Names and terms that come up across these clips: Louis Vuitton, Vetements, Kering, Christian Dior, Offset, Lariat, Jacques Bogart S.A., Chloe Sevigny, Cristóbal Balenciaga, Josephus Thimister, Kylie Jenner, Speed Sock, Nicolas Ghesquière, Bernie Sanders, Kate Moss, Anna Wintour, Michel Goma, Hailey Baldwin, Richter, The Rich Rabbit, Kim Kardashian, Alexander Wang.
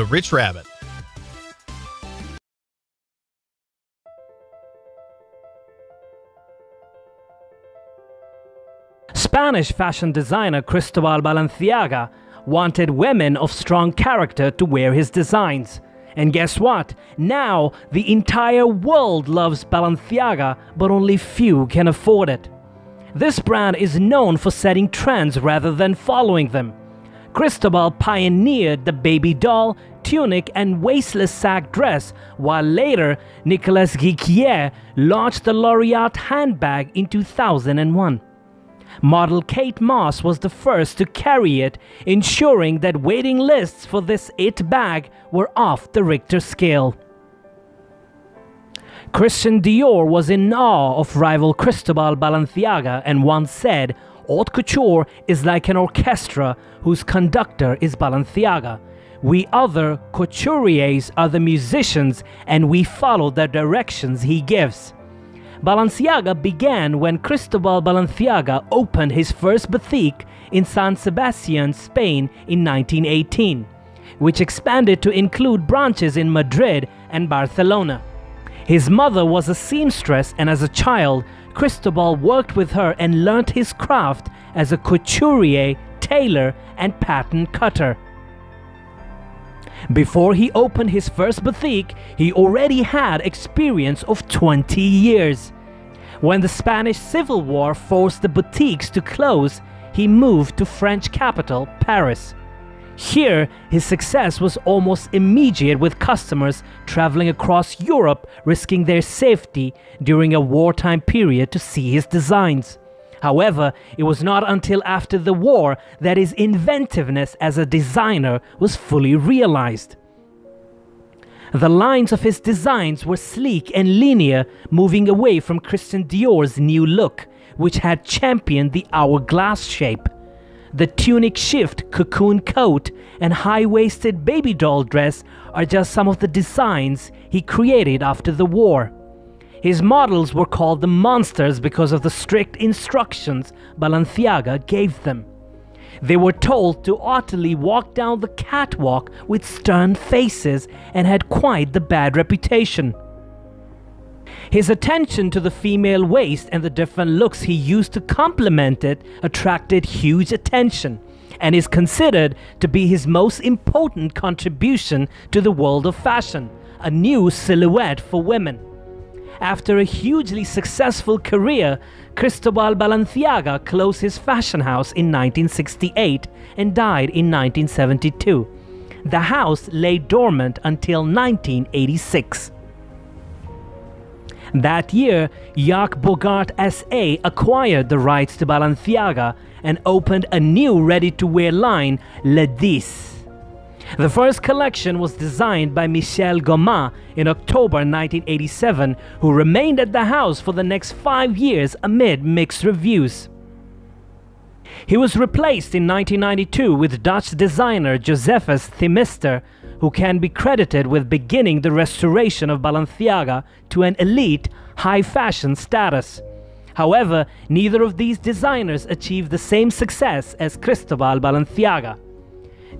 The Rich Rabbit. Spanish fashion designer Cristóbal Balenciaga wanted women of strong character to wear his designs. And guess what? Now the entire world loves Balenciaga, but only few can afford it. This brand is known for setting trends rather than following them. Cristóbal pioneered the baby doll, tunic and waistless sack dress, while later Nicolas Ghesquière launched the Lariat handbag in 2001. Model Kate Moss was the first to carry it, ensuring that waiting lists for this it bag were off the Richter scale. Christian Dior was in awe of rival Cristóbal Balenciaga and once said, "Haute couture is like an orchestra whose conductor is Balenciaga. We other couturiers are the musicians and we follow the directions he gives." Balenciaga began when Cristóbal Balenciaga opened his first boutique in San Sebastian, Spain in 1918, which expanded to include branches in Madrid and Barcelona. His mother was a seamstress, and as a child, Cristóbal worked with her and learnt his craft as a couturier, tailor, and pattern cutter. Before he opened his first boutique, he already had experience of 20 years. When the Spanish Civil War forced the boutiques to close, he moved to French capital, Paris. Here, his success was almost immediate, with customers traveling across Europe risking their safety during a wartime period to see his designs. However, it was not until after the war that his inventiveness as a designer was fully realized. The lines of his designs were sleek and linear, moving away from Christian Dior's new look, which had championed the hourglass shape. The tunic shift, cocoon coat, and high-waisted baby doll dress are just some of the designs he created after the war. His models were called the monsters because of the strict instructions Balenciaga gave them. They were told to haughtily walk down the catwalk with stern faces and had quite the bad reputation. His attention to the female waist and the different looks he used to complement it attracted huge attention and is considered to be his most important contribution to the world of fashion, a new silhouette for women. After a hugely successful career, Cristóbal Balenciaga closed his fashion house in 1968 and died in 1972. The house lay dormant until 1986. That year, Jacques Bogart S.A. acquired the rights to Balenciaga and opened a new ready-to-wear line, Le Dis. The first collection was designed by Michel Goma in October 1987, who remained at the house for the next 5 years amid mixed reviews. He was replaced in 1992 with Dutch designer Josephus Thimister, who can be credited with beginning the restoration of Balenciaga to an elite, high-fashion status. However, neither of these designers achieved the same success as Cristóbal Balenciaga.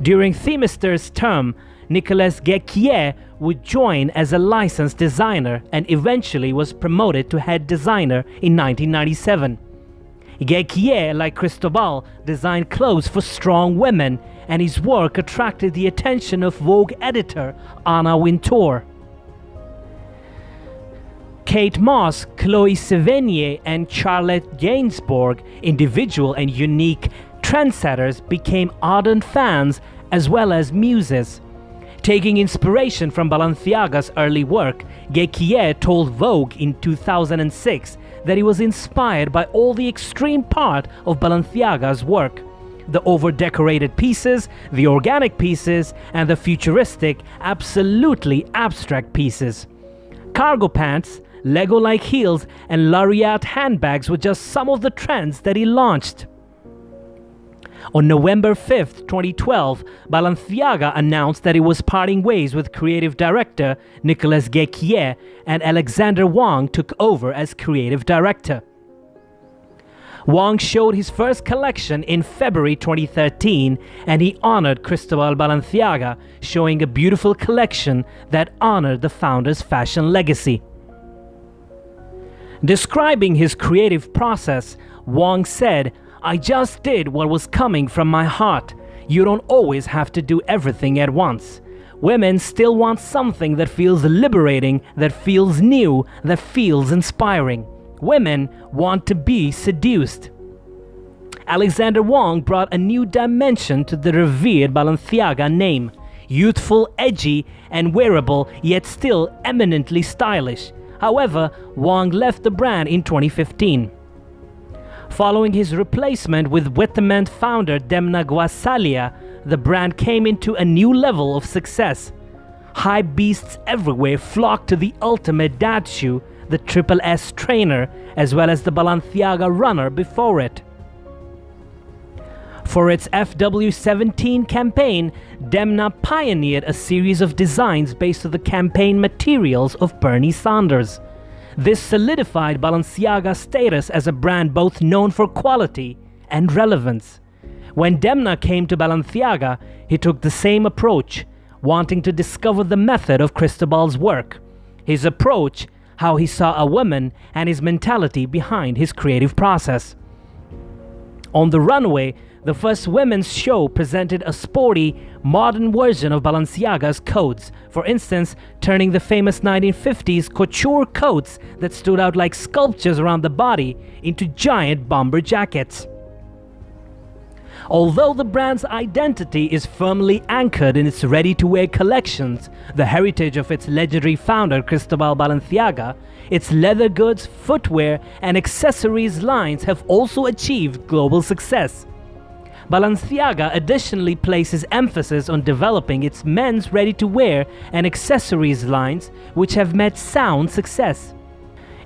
During Thimister's term, Nicolas Ghesquière would join as a licensed designer and eventually was promoted to head designer in 1997. Ghesquière, like Cristóbal, designed clothes for strong women, and his work attracted the attention of Vogue editor Anna Wintour. Kate Moss, Chloe Sevigny, and Charlotte Gainsbourg, individual and unique trendsetters, became ardent fans as well as muses. Taking inspiration from Balenciaga's early work, Ghesquière told Vogue in 2006 that he was inspired by all the extreme part of Balenciaga's work: the over-decorated pieces, the organic pieces, and the futuristic, absolutely abstract pieces. Cargo pants, Lego-like heels, and Lariat handbags were just some of the trends that he launched. On November 5, 2012, Balenciaga announced that he was parting ways with creative director Nicolas Ghesquière, and Alexander Wang took over as creative director. Wang showed his first collection in February 2013 and he honored Cristóbal Balenciaga, showing a beautiful collection that honored the founder's fashion legacy. Describing his creative process, Wang said, "I just did what was coming from my heart. You don't always have to do everything at once. Women still want something that feels liberating, that feels new, that feels inspiring. Women want to be seduced." Alexander Wang brought a new dimension to the revered Balenciaga name. Youthful, edgy and wearable, yet still eminently stylish. However, Wang left the brand in 2015. Following his replacement with Vetements founder Demna Gvasalia, the brand came into a new level of success. Hypebeasts everywhere flocked to the ultimate dad shoe, the Triple S trainer, as well as the Balenciaga runner before it. For its FW17 campaign, Demna pioneered a series of designs based on the campaign materials of Bernie Sanders. This solidified Balenciaga's status as a brand both known for quality and relevance. When Demna came to Balenciaga, he took the same approach, wanting to discover the method of Cristobal's work, his approach, how he saw a woman, and his mentality behind his creative process. On the runway, the first women's show presented a sporty, modern version of Balenciaga's codes, for instance, turning the famous 1950s couture coats that stood out like sculptures around the body into giant bomber jackets. Although the brand's identity is firmly anchored in its ready-to-wear collections, the heritage of its legendary founder Cristóbal Balenciaga, its leather goods, footwear and accessories lines have also achieved global success. Balenciaga additionally places emphasis on developing its men's ready-to-wear and accessories lines, which have met sound success.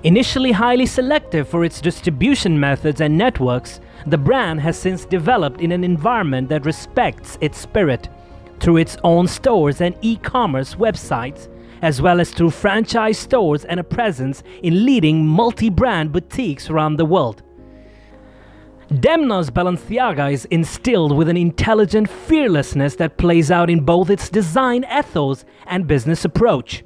Initially highly selective for its distribution methods and networks, the brand has since developed in an environment that respects its spirit, through its own stores and e-commerce websites, as well as through franchise stores and a presence in leading multi-brand boutiques around the world. Demna's Balenciaga is instilled with an intelligent fearlessness that plays out in both its design ethos and business approach.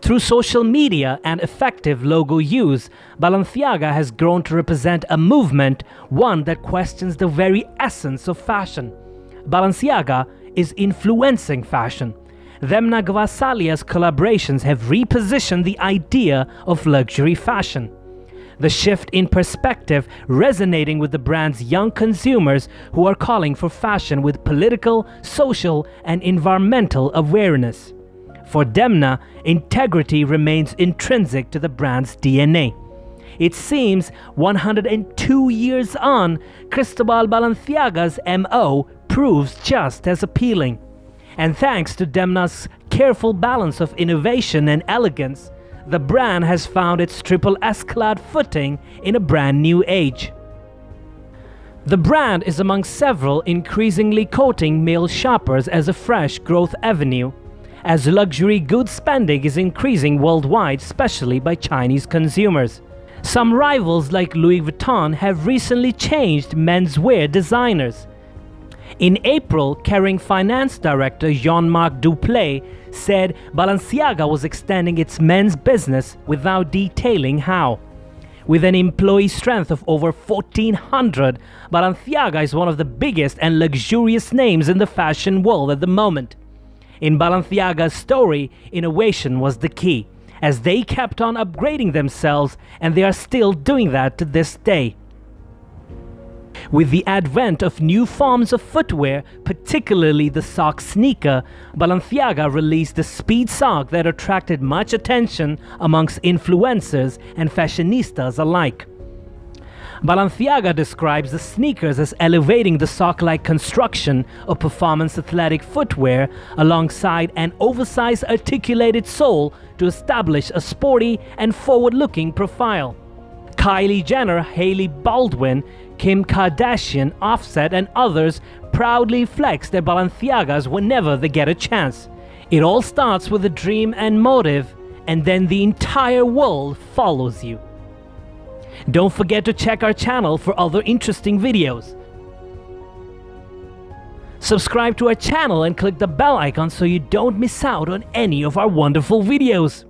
Through social media and effective logo use, Balenciaga has grown to represent a movement, one that questions the very essence of fashion. Balenciaga is influencing fashion. Demna Gvasalia's collaborations have repositioned the idea of luxury fashion. The shift in perspective resonating with the brand's young consumers who are calling for fashion with political, social, and environmental awareness. For Demna, integrity remains intrinsic to the brand's DNA. It seems 102 years on, Cristóbal Balenciaga's MO proves just as appealing. And thanks to Demna's careful balance of innovation and elegance, the brand has found its Triple S clad footing in a brand new age. The brand is among several increasingly courting male shoppers as a fresh growth avenue, as luxury goods spending is increasing worldwide, especially by Chinese consumers. Some rivals like Louis Vuitton have recently changed menswear designers. In April, Kering finance director Jean-Marc Duplé said Balenciaga was extending its men's business without detailing how. With an employee strength of over 1,400, Balenciaga is one of the biggest and luxurious names in the fashion world at the moment. In Balenciaga's story, innovation was the key, as they kept on upgrading themselves, and they are still doing that to this day. With the advent of new forms of footwear, particularly the sock sneaker, Balenciaga released the Speed Sock that attracted much attention amongst influencers and fashionistas alike. Balenciaga describes the sneakers as elevating the sock-like construction of performance athletic footwear alongside an oversized articulated sole to establish a sporty and forward-looking profile. Kylie Jenner, Hailey Baldwin, Kim Kardashian, Offset and others proudly flex their Balenciagas whenever they get a chance. It all starts with a dream and motive, and then the entire world follows you. Don't forget to check our channel for other interesting videos. Subscribe to our channel and click the bell icon so you don't miss out on any of our wonderful videos.